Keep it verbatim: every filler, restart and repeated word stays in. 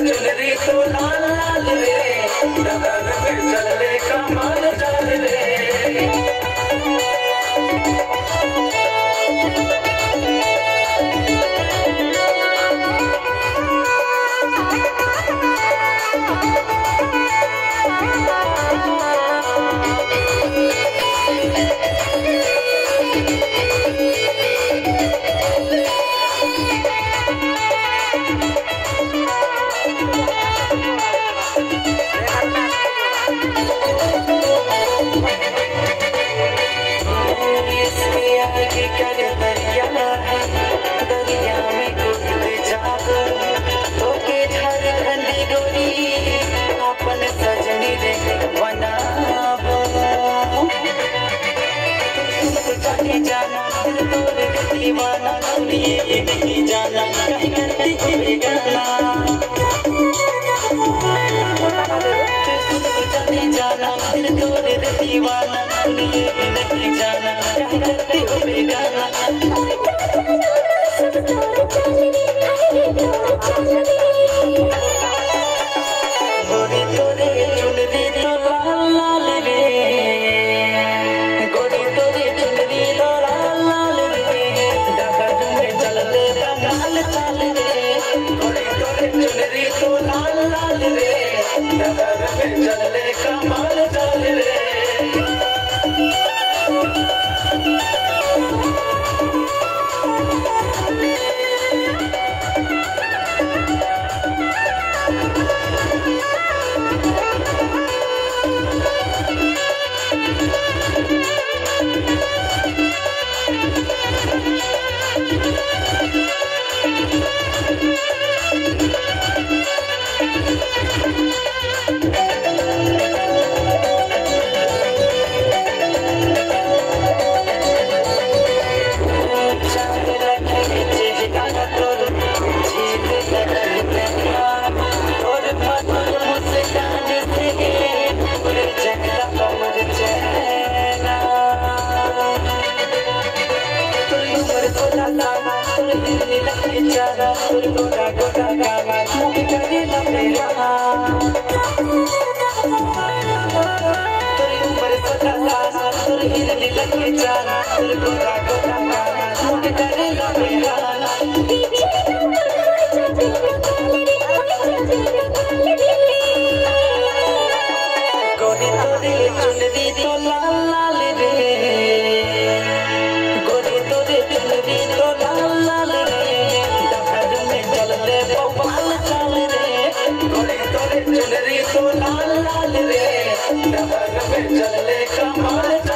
चुनरी तो लाल लाल रे, डगर में चले कमाल।